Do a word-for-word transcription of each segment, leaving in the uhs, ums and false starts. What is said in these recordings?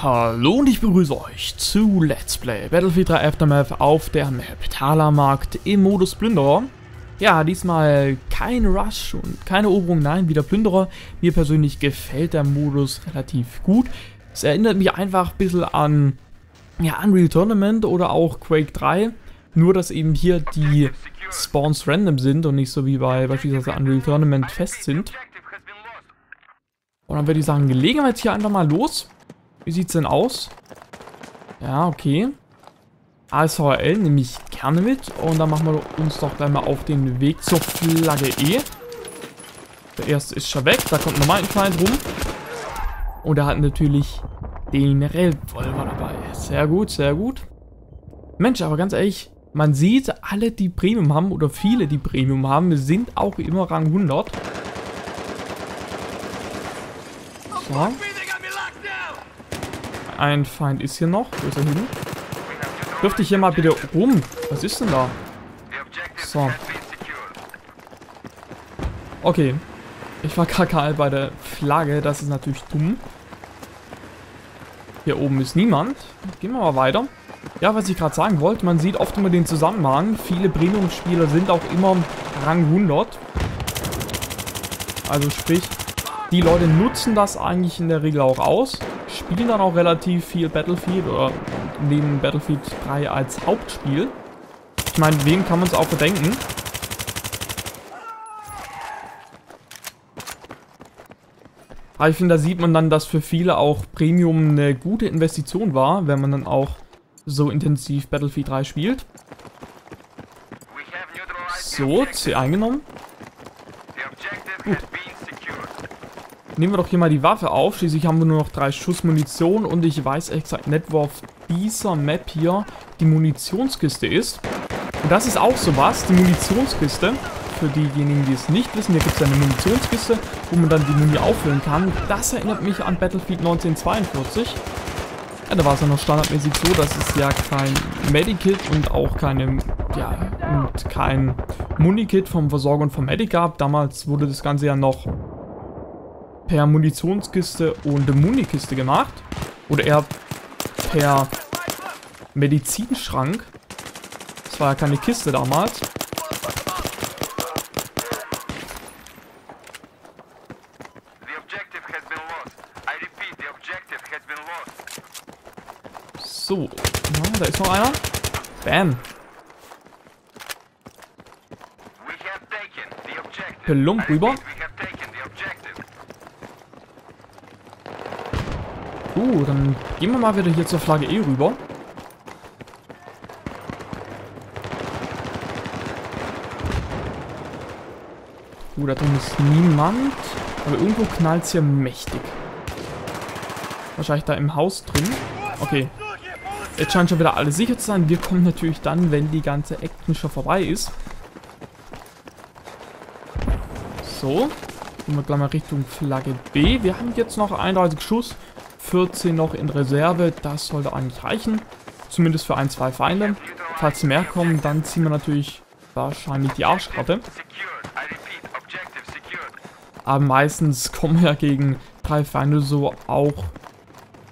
Hallo und ich begrüße euch zu Let's Play Battlefield drei Aftermath auf der Map Talah Markt im Modus Plünderer. Ja, diesmal kein Rush und keine Eroberung, nein, wieder Plünderer. Mir persönlich gefällt der Modus relativ gut. Es erinnert mich einfach ein bisschen an ja, Unreal Tournament oder auch Quake drei. Nur, dass eben hier die Spawns random sind und nicht so wie bei beispielsweise Unreal Tournament fest sind. Und dann würde ich sagen, legen wir jetzt hier einfach mal los. Wie sieht's denn aus? Ja, okay. A S V L nehme ich gerne mit. Und dann machen wir uns doch gleich mal auf den Weg zur Flagge E. Der erste ist schon weg. Da kommt nochmal ein Feind rum. Und er hat natürlich den Revolver dabei. Sehr gut, sehr gut. Mensch, aber ganz ehrlich, man sieht, alle, die Premium haben oder viele, die Premium haben, sind auch immer Rang hundert. So. Ein Feind ist hier noch. Wo ist er hin? Dürfte ich hier mal bitte rum? Was ist denn da? So. Okay. Ich war K K bei der Flagge. Das ist natürlich dumm. Hier oben ist niemand. Gehen wir mal weiter. Ja, was ich gerade sagen wollte, man sieht oft immer den Zusammenhang. Viele Premium-Spieler sind auch immer Rang hundert. Also sprich, die Leute nutzen das eigentlich in der Regel auch aus. Spielen dann auch relativ viel Battlefield oder nehmen Battlefield drei als Hauptspiel. Ich meine, wem kann man es auch bedenken? Aber ich finde, da sieht man dann, dass für viele auch Premium eine gute Investition war, wenn man dann auch so intensiv Battlefield drei spielt. So, C eingenommen. Gut. Nehmen wir doch hier mal die Waffe auf. Schließlich haben wir nur noch drei Schuss Munition und ich weiß exakt nicht, wo auf dieser Map hier die Munitionskiste ist. Und das ist auch sowas, die Munitionskiste. Für diejenigen, die es nicht wissen, hier gibt es eine Munitionskiste, wo man dann die Muni auffüllen kann. Das erinnert mich an Battlefield neunzehnhundertzweiundvierzig. Ja, da war es ja noch standardmäßig so, dass es ja kein Medikit und auch keine, ja, und kein Munikit vom Versorger und vom Medic gab. Damals wurde das Ganze ja noch per Munitionskiste und Munikiste gemacht. Oder eher per Medizinschrank. Das war ja keine Kiste damals. So, ja, da ist noch einer. Bam. Plump rüber. Uh, dann gehen wir mal wieder hier zur Flagge E rüber. Uh, da drin ist niemand. Aber irgendwo knallt es hier mächtig. Wahrscheinlich da im Haus drin. Okay. Jetzt scheint schon wieder alles sicher zu sein. Wir kommen natürlich dann, wenn die ganze Action schon vorbei ist. So. Gehen wir gleich mal Richtung Flagge B. Wir haben jetzt noch einunddreißig Schuss. vierzehn noch in Reserve, das sollte eigentlich reichen. Zumindest für ein, zwei Feinde. Falls mehr kommen, dann ziehen wir natürlich wahrscheinlich die Arschkarte. Aber meistens kommen wir ja gegen drei Feinde so auch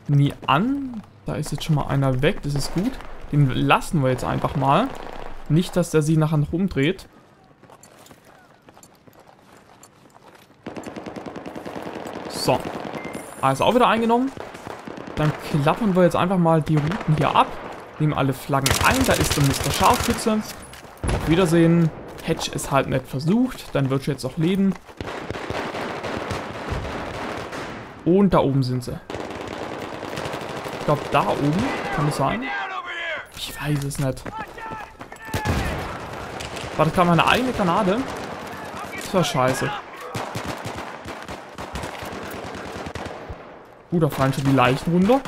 nie an. Da ist jetzt schon mal einer weg, das ist gut. Den lassen wir jetzt einfach mal. Nicht, dass der sich nachher noch umdreht. So. Ah, ist auch wieder eingenommen. Dann klappern wir jetzt einfach mal die Routen hier ab. Nehmen alle Flaggen ein. Da ist der Mister Scharfschütze. Auf Wiedersehen. Hedge ist halt nicht versucht. Dann wird sie jetzt auch leben. Und da oben sind sie. Ich glaube, da oben. Kann es sein? Ich weiß es nicht. Warte, kam meine eigene Granate. Das war scheiße. Gut, da fallen schon die Leichen runter.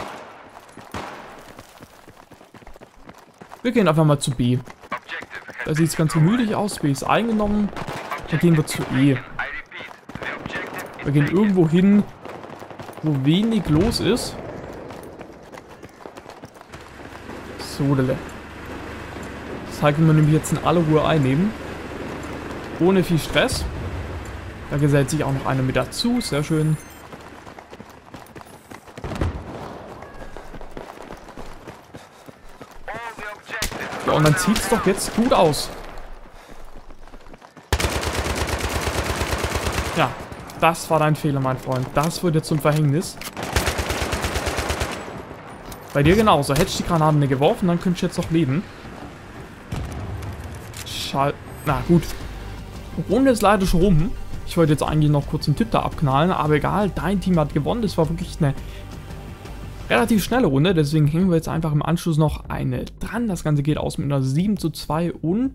Wir gehen einfach mal zu B. Da sieht es ganz gemütlich aus. B ist eingenommen. Dann gehen wir zu E. Wir gehen irgendwo hin, wo wenig los ist. So, dele. Das heißt, wir nämlich jetzt in aller Ruhe einnehmen. Ohne viel Stress. Da gesellt sich auch noch einer mit dazu. Sehr schön. Ja, und dann sieht's doch jetzt gut aus. Ja, das war dein Fehler, mein Freund. Das wurde zum Verhängnis. Bei dir genauso. Hättest du die Granaten nicht geworfen, dann könntest du jetzt noch leben. Schall. Na gut. Runde ist leider schon rum. Ich wollte jetzt eigentlich noch kurz einen Tipp da abknallen, aber egal, dein Team hat gewonnen. Das war wirklich eine relativ schnelle Runde, deswegen hängen wir jetzt einfach im Anschluss noch eine dran. Das Ganze geht aus mit einer sieben zu zwei und,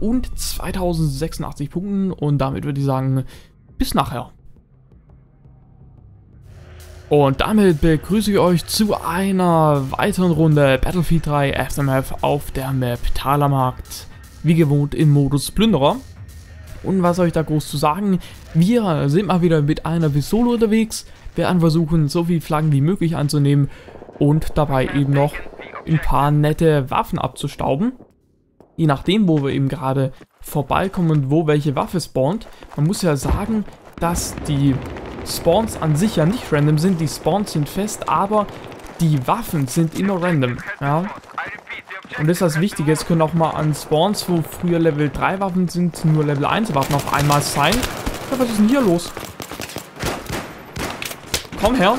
und zweitausendsechsundachtzig Punkten. Und damit würde ich sagen, bis nachher. Und damit begrüße ich euch zu einer weiteren Runde Battlefield drei Aftermath auf der Map Talah Markt. Wie gewohnt im Modus Plünderer. Und was soll ich da groß zu sagen? Wir sind mal wieder mit einer Pistole unterwegs, werden versuchen, so viele Flaggen wie möglich anzunehmen und dabei eben noch ein paar nette Waffen abzustauben. Je nachdem, wo wir eben gerade vorbeikommen und wo welche Waffe spawnt. Man muss ja sagen, dass die Spawns an sich ja nicht random sind, die Spawns sind fest, aber die Waffen sind immer random, ja. Und das ist das Wichtige, es können auch mal an Spawns, wo früher Level drei Waffen sind, nur Level eins Waffen auf einmal sein. Ja, was ist denn hier los? Komm her.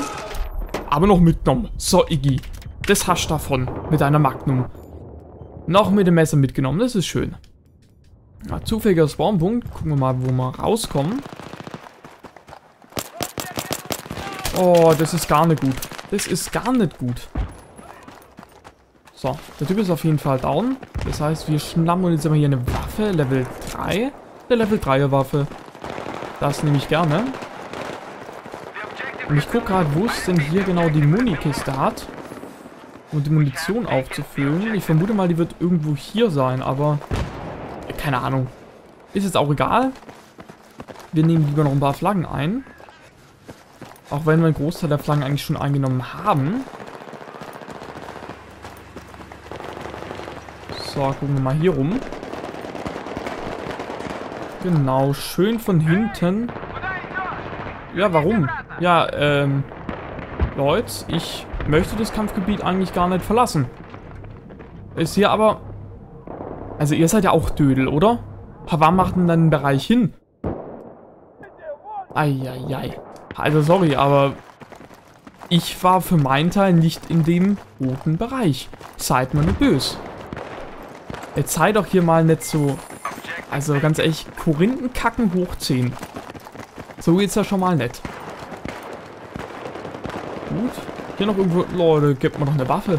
Aber noch mitgenommen. So, Iggy. Das hast du davon. Mit deiner Magnum. Noch mit dem Messer mitgenommen. Das ist schön. Ja, zufälliger Spawnpunkt. Gucken wir mal, wo wir rauskommen. Oh, das ist gar nicht gut. Das ist gar nicht gut. So, der Typ ist auf jeden Fall down. Das heißt, wir schnappen uns jetzt immer hier eine Waffe, Level drei. Eine Level dreier Waffe. Das nehme ich gerne. Und ich gucke gerade, wo es denn hier genau die Munikiste hat. Um die Munition aufzufüllen. Ich vermute mal, die wird irgendwo hier sein, aber keine Ahnung. Ist jetzt auch egal. Wir nehmen lieber noch ein paar Flaggen ein. Auch wenn wir einen Großteil der Flaggen eigentlich schon eingenommen haben. So, gucken wir mal hier rum. Genau, schön von hinten. Ja, warum? Ja, ähm, Leute, ich möchte das Kampfgebiet eigentlich gar nicht verlassen. Ist hier aber... Also ihr seid ja auch Dödel, oder? Hawa macht denn dann den Bereich hin? Eieiei. Also sorry, aber... Ich war für meinen Teil nicht in dem roten Bereich. Seid mal nicht böse. Jetzt sei doch hier mal nicht so... Also ganz ehrlich, Korinthenkacken hochziehen. So geht's ja schon mal nett. Gut. Hier noch irgendwo... Leute, gebt mir noch eine Waffe.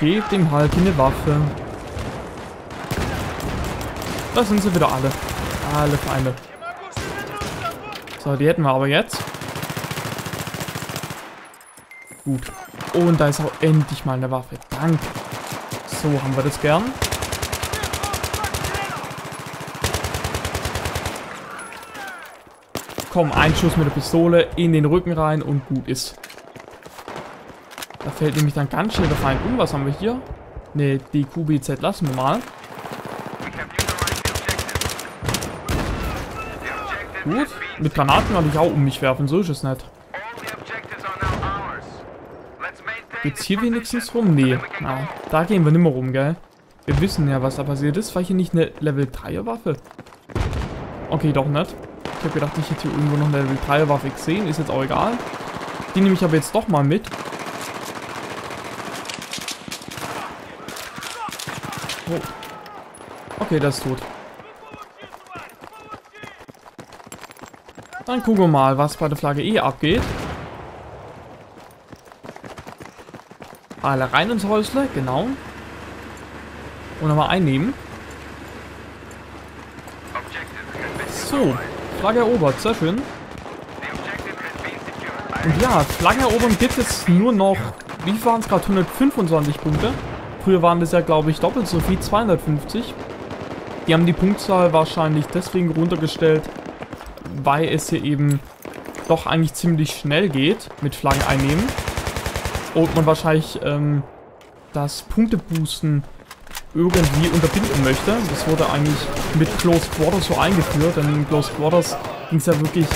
Gebt dem Hulk eine Waffe. Da sind sie wieder alle. Alle Feinde. So, die hätten wir aber jetzt. Gut. Und da ist auch endlich mal eine Waffe. Danke. So haben wir das gern. Komm, ein Schuss mit der Pistole in den Rücken rein und gut ist. Da fällt nämlich dann ganz schnell der Feind um. Was haben wir hier? Ne, die Q B Z lassen wir mal. Gut. Mit Granaten kann ich auch um mich werfen. So ist es nicht. Geht's hier wenigstens rum? Nee. Na, da gehen wir nimmer rum, gell? Wir wissen ja, was da passiert ist. War hier nicht eine Level dreier Waffe? Okay, doch nicht. Ich hab gedacht, ich hätte hier irgendwo noch eine Level dreier Waffe gesehen. Ist jetzt auch egal. Die nehme ich aber jetzt doch mal mit. Oh. Okay, das ist tot. Dann gucken wir mal, was bei der Flagge E abgeht. Alle rein ins Häusle, genau. Und nochmal einnehmen. So, Flagge erobert, sehr schön. Und ja, Flagge erobern gibt es nur noch, wie waren es gerade, hundertfünfundzwanzig Punkte. Früher waren das ja, glaube ich, doppelt so viel, zweihundertfünfzig. Die haben die Punktzahl wahrscheinlich deswegen runtergestellt, weil es hier eben doch eigentlich ziemlich schnell geht mit Flaggen einnehmen. Und man wahrscheinlich ähm, das Punkteboosten irgendwie unterbinden möchte. Das wurde eigentlich mit Close Quarters so eingeführt. Denn in Close Quarters ging es ja wirklich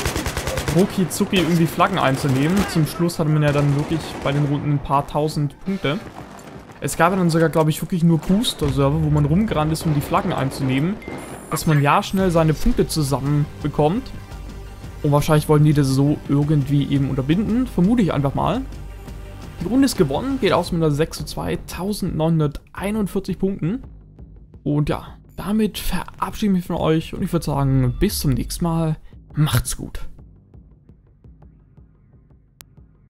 rucki zucki irgendwie Flaggen einzunehmen. Zum Schluss hatte man ja dann wirklich bei den Runden ein paar tausend Punkte. Es gab ja dann sogar, glaube ich, wirklich nur Booster-Server, wo man rumgerannt ist, um die Flaggen einzunehmen. Dass man ja schnell seine Punkte zusammenbekommt. Und wahrscheinlich wollten die das so irgendwie eben unterbinden. Vermute ich einfach mal. Die Runde ist gewonnen, geht aus mit einer sechs zu zwei, eintausendneunhunderteinundvierzig Punkten. Und ja, damit verabschiede ich mich von euch und ich würde sagen, bis zum nächsten Mal. Macht's gut.